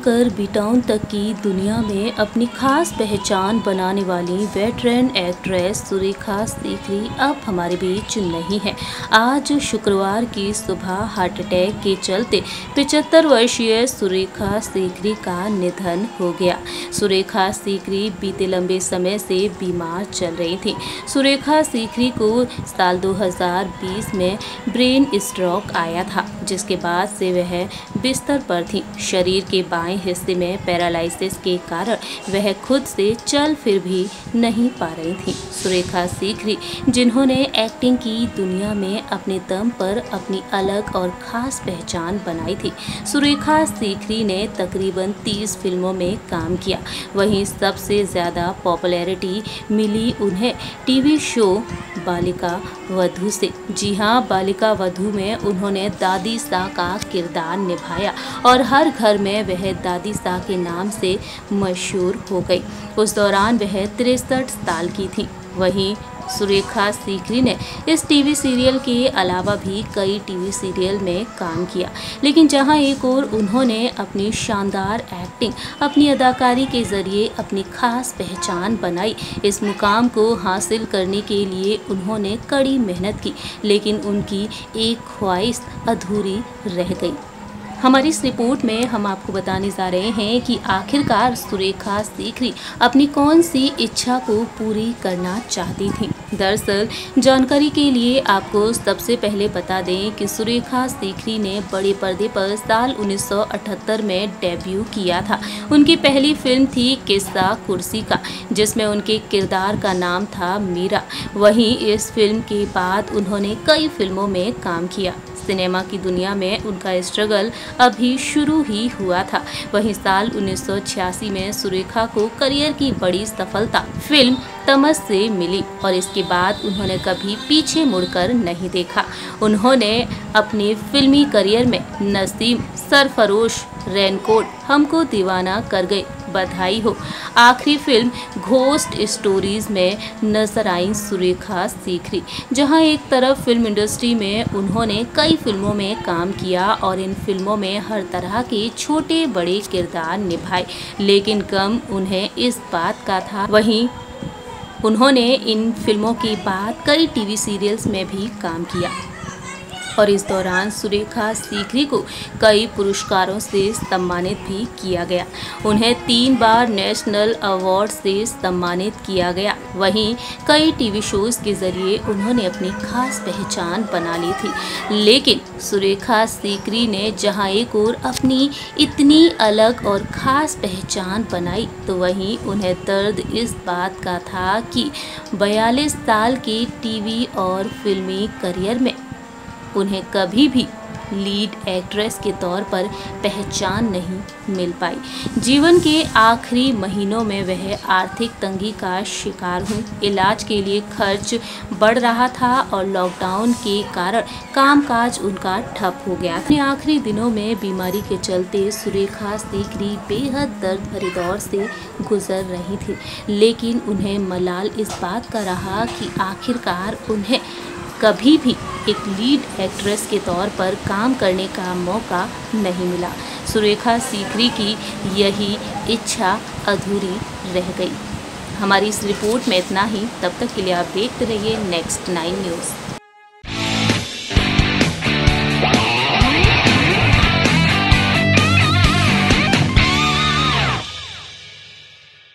लेकर बीटाउन तक की दुनिया में अपनी खास पहचान बनाने वाली वेटरन एक्ट्रेस सुरेखा सीकरी अब हमारे बीच नहीं है। आज शुक्रवार की सुबह हार्ट अटैक के चलते 75 वर्षीय सुरेखा सीकरी का निधन हो गया। सुरेखा सीकरी बीते लंबे समय से बीमार चल रही थी। सुरेखा सीकरी को साल 2020 में ब्रेन स्ट्रोक आया था, जिसके बाद से वह बिस्तर पर थी। शरीर के बाएं हिस्से में पैरालिसिस के कारण वह खुद से चल फिर भी नहीं पा रही थी। सुरेखा सीकरी, जिन्होंने एक्टिंग की दुनिया में अपने दम पर अपनी अलग और ख़ास पहचान बनाई थी। सुरेखा सीकरी ने तकरीबन 30 फिल्मों में काम किया। वहीं सबसे ज़्यादा पॉपुलैरिटी मिली उन्हें टीवी शो बालिका वधू से। जी हाँ, बालिका वधू में उन्होंने दादी सा का किरदार निभाया और हर घर में वह दादी सा के नाम से मशहूर हो गई। उस दौरान वह 63 साल की थी। वहीं सुरेखा सीकरी ने इस टीवी सीरियल के अलावा भी कई टीवी सीरियल में काम किया, लेकिन जहां एक ओर उन्होंने अपनी शानदार एक्टिंग, अपनी अदाकारी के ज़रिए अपनी खास पहचान बनाई। इस मुकाम को हासिल करने के लिए उन्होंने कड़ी मेहनत की, लेकिन उनकी एक ख्वाहिश अधूरी रह गई। हमारी इस रिपोर्ट में हम आपको बताने जा रहे हैं कि आखिरकार सुरेखा सीकरी अपनी कौन सी इच्छा को पूरी करना चाहती थी। दरअसल जानकारी के लिए आपको सबसे पहले बता दें कि सुरेखा सीकरी ने बड़े पर्दे पर साल 1978 में डेब्यू किया था। उनकी पहली फिल्म थी किस्सा कुर्सी का, जिसमें उनके किरदार का नाम था मीरा। वहीं इस फिल्म के बाद उन्होंने कई फिल्मों में काम किया। सिनेमा की दुनिया में उनका स्ट्रगल अभी शुरू ही हुआ था। वहीं साल 1986 में सुरेखा को करियर की बड़ी सफलता फिल्म तमस से मिली और इसके बाद उन्होंने कभी पीछे मुड़कर नहीं देखा। उन्होंने अपने फिल्मी करियर में नसीम सरफरोश, रेनकोट, हमको दीवाना कर गए, बधाई हो, आखिरी फिल्म घोस्ट स्टोरीज़ में नजर आई सुरेखा सीकरी। जहां एक तरफ फिल्म इंडस्ट्री में उन्होंने कई फिल्मों में काम किया और इन फिल्मों में हर तरह के छोटे बड़े किरदार निभाए, लेकिन गम उन्हें इस बात का था। वहीं उन्होंने इन फिल्मों के बाद कई टीवी सीरियल्स में भी काम किया और इस दौरान सुरेखा सीकरी को कई पुरस्कारों से सम्मानित भी किया गया। उन्हें 3 बार नेशनल अवार्ड से सम्मानित किया गया। वहीं कई टीवी शोज के जरिए उन्होंने अपनी खास पहचान बना ली थी। लेकिन सुरेखा सीकरी ने जहां एक ओर अपनी इतनी अलग और ख़ास पहचान बनाई, तो वहीं उन्हें दर्द इस बात का था कि 42 साल के टीवी और फिल्मी करियर में उन्हें कभी भी लीड एक्ट्रेस के तौर पर पहचान नहीं मिल पाई। जीवन के आखिरी महीनों में वह आर्थिक तंगी का शिकार हुई। इलाज के लिए खर्च बढ़ रहा था और लॉकडाउन के कारण कामकाज उनका ठप हो गया। अपने आखिरी दिनों में बीमारी के चलते सुरेखा सीकरी बेहद दर्द भरे दौर से गुजर रही थी, लेकिन उन्हें मलाल इस बात का रहा कि आखिरकार उन्हें कभी भी एक लीड एक्ट्रेस के तौर पर काम करने का मौका नहीं मिला। सुरेखा सीकरी की यही इच्छा अधूरी रह गई। हमारी इस रिपोर्ट में इतना ही। तब तक के लिए आप देखते रहिए नेक्स्ट 9 न्यूज़।